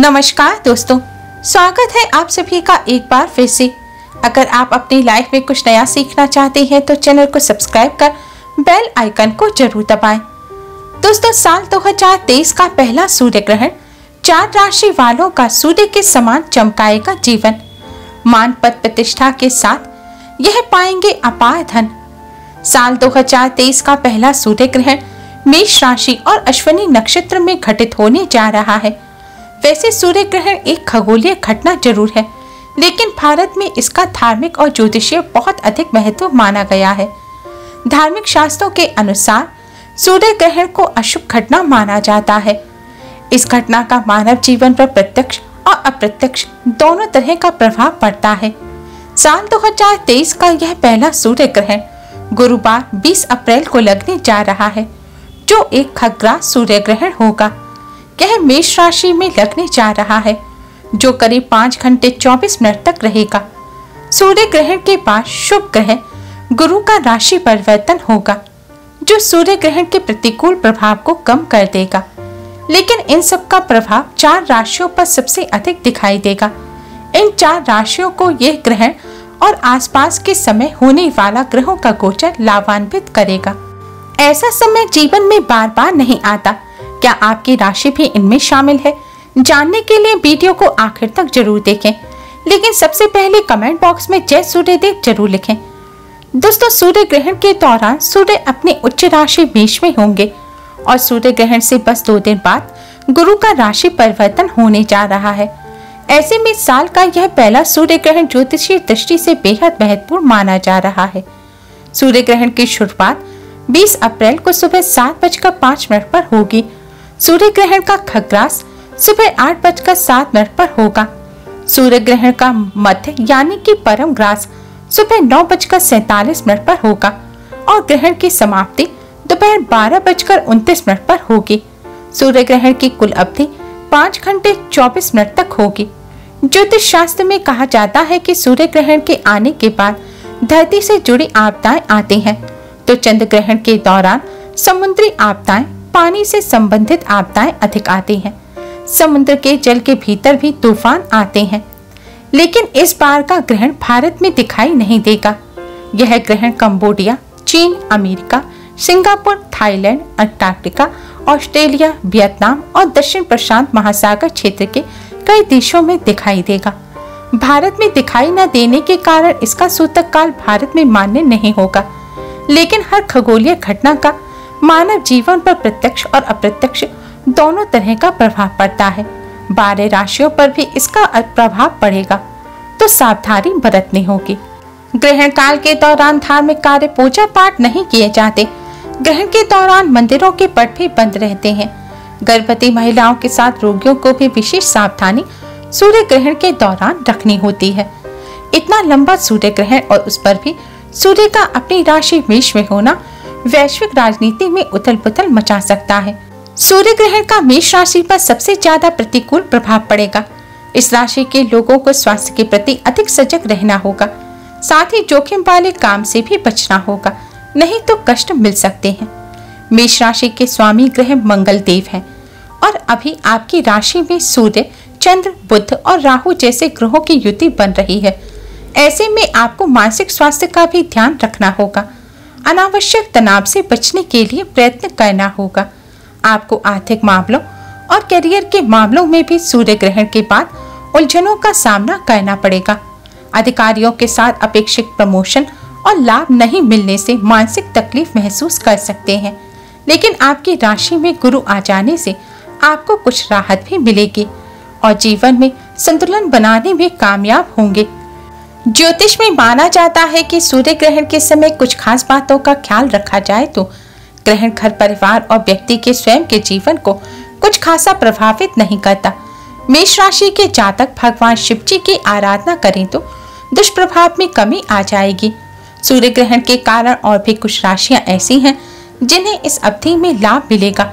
नमस्कार दोस्तों, स्वागत है आप सभी का एक बार फिर से। अगर आप अपनी लाइफ में कुछ नया सीखना चाहते हैं तो चैनल को सब्सक्राइब कर बेल आइकन को जरूर दबाएं। दोस्तों, साल 2023 का पहला सूर्य ग्रहण चार राशि वालों का सूर्य के समान चमकाएगा जीवन। मान पद प्रतिष्ठा के साथ यह पाएंगे अपार धन। साल 2023 का पहला सूर्य ग्रहण मेष राशि और अश्विनी नक्षत्र में घटित होने जा रहा है। वैसे सूर्य ग्रहण एक खगोलीय घटना जरूर है, लेकिन भारत में इसका धार्मिक और ज्योतिषीय बहुत अधिक महत्व माना गया है। धार्मिक शास्त्रों के अनुसार सूर्य ग्रहण को अशुभ घटना माना जाता है। इस घटना का मानव जीवन पर प्रत्यक्ष और अप्रत्यक्ष दोनों तरह का प्रभाव पड़ता है। साल 2023 का यह पहला सूर्य ग्रहण गुरुवार 20 अप्रैल को लगने जा रहा है, जो एक खगग्रास सूर्य ग्रहण होगा। यह मेष राशि में लगने जा रहा है, जो करीब 5 घंटे 24 मिनट तक रहेगा। सूर्य ग्रहण के बाद शुभ ग्रह गुरु का राशि परिवर्तन होगा, जो सूर्य ग्रहण के प्रतिकूल प्रभाव को कम कर देगा। लेकिन इन सब का प्रभाव चार राशियों पर सबसे अधिक दिखाई देगा। इन चार राशियों को यह ग्रहण और आसपास के समय होने वाला ग्रहों का गोचर लाभान्वित करेगा। ऐसा समय जीवन में बार बार नहीं आता। क्या आपकी राशि भी इनमें शामिल है? जानने के लिए वीडियो को आखिर तक जरूर देखें, लेकिन सबसे पहले कमेंट बॉक्स में जय सूर्यदेव जरूर लिखें। दोस्तों, सूर्य ग्रहण के दौरान सूर्य अपने उच्च राशि मेष में होंगे और सूर्य ग्रहण से बस 2 दिन बाद गुरु का राशि परिवर्तन होने जा रहा है। ऐसे में साल का यह पहला सूर्य ग्रहण ज्योतिषीय दृष्टि से बेहद महत्वपूर्ण माना जा रहा है। सूर्य ग्रहण की शुरुआत 20 अप्रैल को सुबह 7:05 पर होगी। सूर्य ग्रहण का खग्रास सुबह 8:07 पर होगा। सूर्य ग्रहण का मध्य यानी कि परम ग्रास सुबह 9:47 पर होगा और ग्रहण की समाप्ति दोपहर 12:29 पर होगी। सूर्य ग्रहण की कुल अवधि 5 घंटे 24 मिनट तक होगी। ज्योतिष शास्त्र में कहा जाता है कि सूर्य ग्रहण के आने के बाद धरती से जुड़ी आपदाएं आती हैं, तो चंद्र ग्रहण के दौरान समुद्री आपदाएं, पानी से संबंधित आपदाएं अधिक आती हैं। समुद्र के जल के भीतर भी तूफान आते हैं, लेकिन इस बार का ग्रहण भारत में दिखाई नहीं देगा। यह ग्रहण कंबोडिया, चीन, America, Singapore, Thailand, Antarctica, Australia, Vietnam और दक्षिण प्रशांत महासागर क्षेत्र के कई देशों में दिखाई देगा। भारत में दिखाई न देने के कारण इसका सूतक काल भारत में मान्य नहीं होगा, लेकिन हर खगोलीय घटना का मानव जीवन पर प्रत्यक्ष और अप्रत्यक्ष दोनों तरह का प्रभाव पड़ता है। 12 राशियों पर भी इसका प्रभाव पड़ेगा, तो सावधानी बरतनी होगी। ग्रहण काल के दौरान धार्मिक कार्य, पूजा पाठ नहीं किए जाते। ग्रहण के दौरान मंदिरों के पट भी बंद रहते हैं। गर्भवती महिलाओं के साथ रोगियों को भी विशेष सावधानी सूर्य ग्रहण के दौरान रखनी होती है। इतना लंबा सूर्य ग्रहण और उस पर भी सूर्य का अपनी राशि मेष में होना वैश्विक राजनीति में उथल पुथल मचा सकता है। सूर्य ग्रहण का मेष राशि पर सबसे ज्यादा प्रतिकूल प्रभाव पड़ेगा। इस राशि के लोगों को स्वास्थ्य के प्रति अधिक सजग रहना होगा, साथ ही जोखिम वाले काम से भी बचना होगा, नहीं तो कष्ट मिल सकते हैं। मेष राशि के स्वामी ग्रह मंगल देव हैं और अभी आपकी राशि में सूर्य, चंद्र, बुध और राहु जैसे ग्रहों की युति बन रही है। ऐसे में आपको मानसिक स्वास्थ्य का भी ध्यान रखना होगा। अनावश्यक तनाव से बचने के लिए प्रयत्न करना होगा। आपको आर्थिक मामलों और करियर के मामलों में भी सूर्य ग्रहण के बाद उलझनों का सामना करना पड़ेगा। अधिकारियों के साथ अपेक्षित प्रमोशन और लाभ नहीं मिलने से मानसिक तकलीफ महसूस कर सकते हैं, लेकिन आपकी राशि में गुरु आ जाने से आपको कुछ राहत भी मिलेगी और जीवन में संतुलन बनाने में कामयाब होंगे। ज्योतिष में माना जाता है कि सूर्य ग्रहण के समय कुछ खास बातों का ख्याल रखा जाए तो ग्रहण घर, परिवार और व्यक्ति के स्वयं के जीवन को कुछ खासा प्रभावित नहीं करता। मेष राशि के जातक भगवान शिव जी की आराधना करें तो दुष्प्रभाव में कमी आ जाएगी। सूर्य ग्रहण के कारण और भी कुछ राशियां ऐसी हैं जिन्हें इस अवधि में लाभ मिलेगा,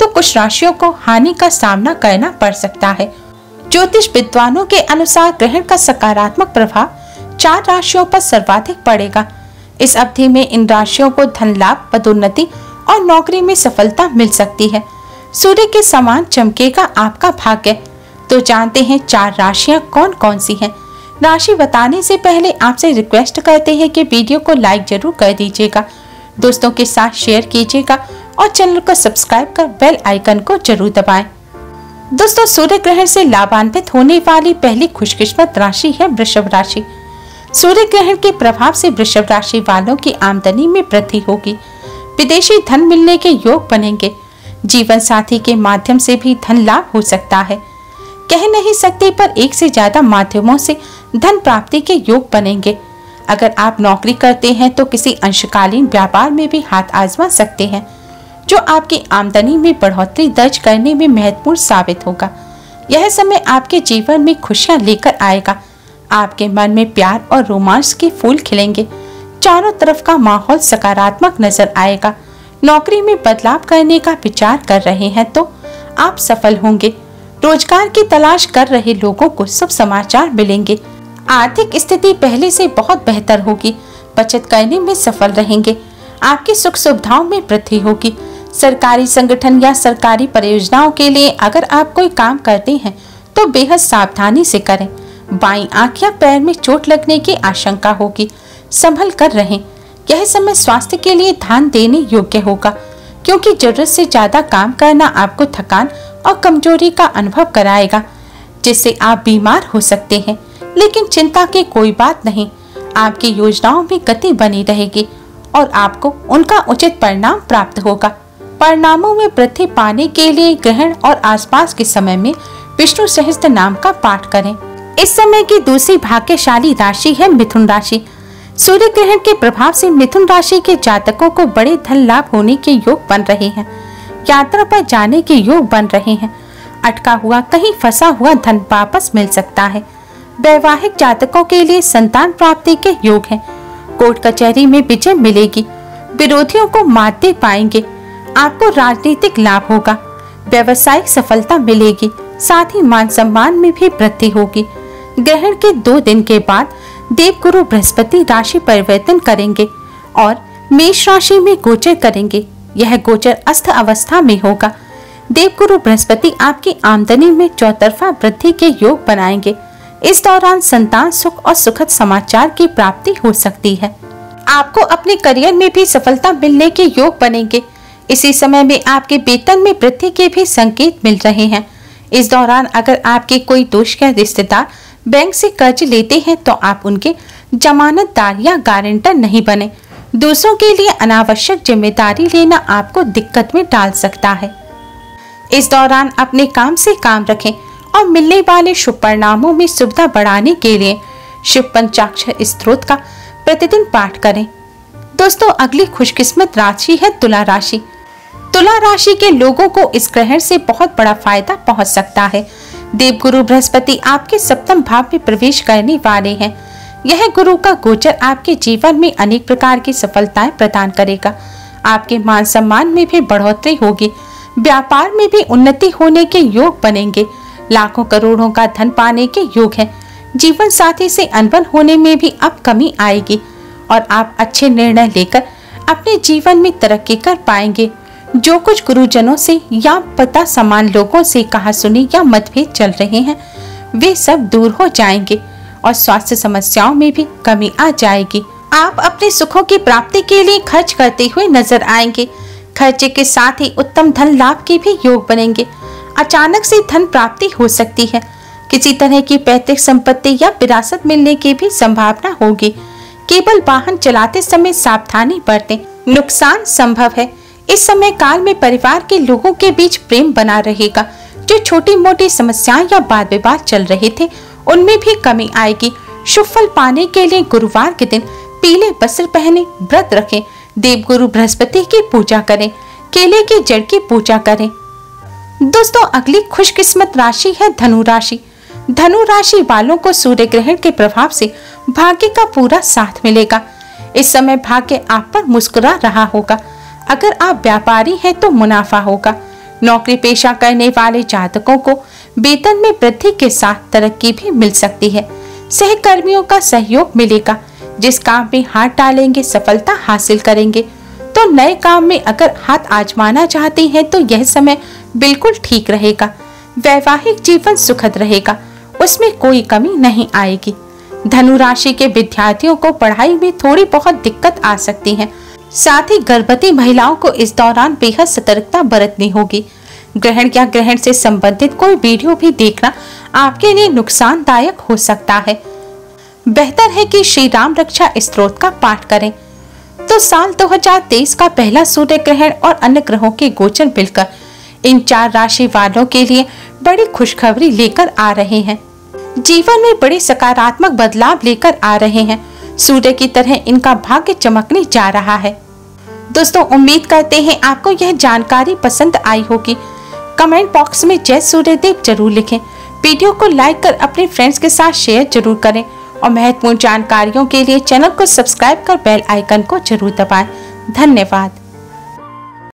तो कुछ राशियों को हानि का सामना करना पड़ सकता है। ज्योतिष विद्वानों के अनुसार ग्रहण का सकारात्मक प्रभाव 4 राशियों पर सर्वाधिक पड़ेगा। इस अवधि में इन राशियों को धन लाभ, पदोन्नति और नौकरी में सफलता मिल सकती है। सूर्य के समान चमकेगा आपका भाग्य। तो जानते हैं 4 राशियां कौन कौन सी हैं। राशि बताने से पहले आपसे रिक्वेस्ट करते हैं कि वीडियो को लाइक जरूर कर दीजिएगा, दोस्तों के साथ शेयर कीजिएगा और चैनल को सब्सक्राइब कर बेल आइकन को जरूर दबाएं। दोस्तों, सूर्य ग्रहण से लाभान्वित होने वाली पहली खुशकिस्मत राशि है वृषभ राशि। सूर्य ग्रहण के प्रभाव से वृषभ राशि वालों की आमदनी में वृद्धि होगी, विदेशी धन मिलने के योग बनेंगे, जीवन साथी के माध्यम से भी धन लाभ हो सकता है। कह नहीं सकते पर एक से ज्यादा माध्यमों से धन प्राप्ति के योग बनेंगे। अगर आप नौकरी करते हैं तो किसी अंशकालीन व्यापार में भी हाथ आजमा सकते हैं, जो आपकी आमदनी में बढ़ोतरी दर्ज करने में महत्वपूर्ण साबित होगा। यह समय आपके जीवन में खुशियां लेकर आएगा। आपके मन में प्यार और रोमांस के फूल खिलेंगे। चारों तरफ का माहौल सकारात्मक नजर आएगा। नौकरी में बदलाव करने का विचार कर रहे हैं तो आप सफल होंगे। रोजगार की तलाश कर रहे लोगों को शुभ समाचार मिलेंगे। आर्थिक स्थिति पहले से बहुत बेहतर होगी। बचत करने में सफल रहेंगे। आपकी सुख सुविधाओं में वृद्धि होगी। सरकारी संगठन या सरकारी परियोजनाओं के लिए अगर आप कोई काम करते हैं तो बेहद सावधानी से करें। बाईं आंख या पैर में चोट लगने की आशंका होगी, संभल कर रहें। यह समय स्वास्थ्य के लिए ध्यान देने योग्य होगा, क्योंकि जरूरत से ज्यादा काम करना आपको थकान और कमजोरी का अनुभव कराएगा, जिससे आप बीमार हो सकते हैं। लेकिन चिंता की कोई बात नहीं, आपकी योजनाओं में गति बनी रहेगी और आपको उनका उचित परिणाम प्राप्त होगा। परिणामों में वृद्धि पाने के लिए ग्रहण और आसपास के समय में विष्णु सहस्त्र नाम का पाठ करें। इस समय की दूसरी भाग्यशाली राशि है मिथुन राशि। सूर्य ग्रहण के प्रभाव से मिथुन राशि के जातकों को बड़े धन लाभ होने के योग बन रहे हैं। यात्रा पर जाने के योग बन रहे हैं। अटका हुआ कहीं फंसा हुआ धन वापस मिल सकता है। वैवाहिक जातकों के लिए संतान प्राप्ति के योग हैं। कोर्ट कचहरी में विजय मिलेगी। विरोधियों को मात पाएंगे। आपको राजनीतिक लाभ होगा। व्यवसायिक सफलता मिलेगी। साथ ही मान सम्मान में भी वृद्धि होगी। ग्रहण के 2 दिन के बाद देवगुरु बृहस्पति राशि परिवर्तन करेंगे और मेष राशि में गोचर करेंगे। यह गोचर अस्थ अवस्था में होगा। देवगुरु बृहस्पति आपकी आमदनी में चौतरफा वृद्धि के योग बनाएंगे। इस दौरान संतान सुख और सुखद समाचार की प्राप्ति हो सकती है। आपको अपने करियर में भी सफलता मिलने के योग बनेंगे। इसी समय में आपके वेतन में वृद्धि के भी संकेत मिल रहे हैं। इस दौरान अगर आपके कोई दोष या रिश्तेदार बैंक से कर्ज लेते हैं तो आप उनके जमानतदार या गारंटर नहीं बने। दूसरों के लिए अनावश्यक जिम्मेदारी लेना आपको दिक्कत में डाल सकता है। इस दौरान अपने काम से काम रखें और मिलने वाले शुभ परिणामों में सुविधा बढ़ाने के लिए शिव पंचाक्षर स्त्रोत का प्रतिदिन पाठ करें। दोस्तों, अगली खुशकिस्मत राशि है तुला राशि। तुला राशि के लोगों को इस ग्रहण से बहुत बड़ा फायदा पहुंच सकता है। देवगुरु बृहस्पति आपके सप्तम भाव में प्रवेश करने वाले हैं। यह गुरु का गोचर आपके जीवन में अनेक प्रकार की सफलताएं प्रदान करेगा। आपके मान सम्मान में भी बढ़ोतरी होगी। व्यापार में भी उन्नति होने के योग बनेंगे। लाखों करोड़ों का धन पाने के योग है। जीवन साथी से अनबन होने में भी अब कमी आएगी और आप अच्छे निर्णय लेकर अपने जीवन में तरक्की कर पाएंगे। जो कुछ गुरुजनों से या पता समान लोगों से कहा सुनी या मतभेद चल रहे हैं वे सब दूर हो जाएंगे और स्वास्थ्य समस्याओं में भी कमी आ जाएगी। आप अपने सुखों की प्राप्ति के लिए खर्च करते हुए नजर आएंगे। खर्चे के साथ ही उत्तम धन लाभ के भी योग बनेंगे। अचानक से धन प्राप्ति हो सकती है। किसी तरह की पैतृक संपत्ति या विरासत मिलने की भी संभावना होगी। केवल वाहन चलाते समय सावधानी बरतें, नुकसान संभव है। इस समय काल में परिवार के लोगों के बीच प्रेम बना रहेगा। जो छोटी मोटी समस्याएं या वाद विवाद चल रहे थे उनमें भी कमी आएगी। शुभ फल पाने के लिए गुरुवार के दिन पीले वस्त्र पहने, व्रत रखें, देवगुरु बृहस्पति की पूजा करें, केले की जड़ की पूजा करें। दोस्तों, अगली खुशकिस्मत राशि है धनु राशि। धनु राशि वालों को सूर्य ग्रहण के प्रभाव से भाग्य का पूरा साथ मिलेगा। इस समय भाग्य आप पर मुस्कुरा रहा होगा। अगर आप व्यापारी हैं तो मुनाफा होगा। नौकरी पेशा करने वाले जातकों को वेतन में वृद्धि के साथ तरक्की भी मिल सकती है। सहकर्मियों का सहयोग मिलेगा। जिस काम में हाथ डालेंगे सफलता हासिल करेंगे। तो नए काम में अगर हाथ आजमाना चाहते हैं तो यह समय बिल्कुल ठीक रहेगा। वैवाहिक जीवन सुखद रहेगा, उसमें कोई कमी नहीं आएगी। धनु राशि के विद्यार्थियों को पढ़ाई में थोड़ी बहुत दिक्कत आ सकती है, साथ ही गर्भवती महिलाओं को इस दौरान बेहद सतर्कता बरतनी होगी। ग्रहण या ग्रहण से संबंधित कोई वीडियो भी देखना आपके लिए नुकसानदायक हो सकता है। बेहतर है कि श्री राम रक्षा स्त्रोत का पाठ करें। तो साल 2023 का पहला सूर्य ग्रहण और अन्य ग्रहों के गोचर मिलकर इन चार राशि वालों के लिए बड़ी खुशखबरी लेकर आ रहे हैं। जीवन में बड़े सकारात्मक बदलाव लेकर आ रहे हैं। सूर्य की तरह इनका भाग्य चमकने जा रहा है। दोस्तों, उम्मीद करते हैं आपको यह जानकारी पसंद आई होगी। कमेंट बॉक्स में जय सूर्यदेव जरूर लिखें। वीडियो को लाइक कर अपने फ्रेंड्स के साथ शेयर जरूर करें और महत्वपूर्ण जानकारियों के लिए चैनल को सब्सक्राइब कर बेल आइकन को जरूर दबाएं। धन्यवाद।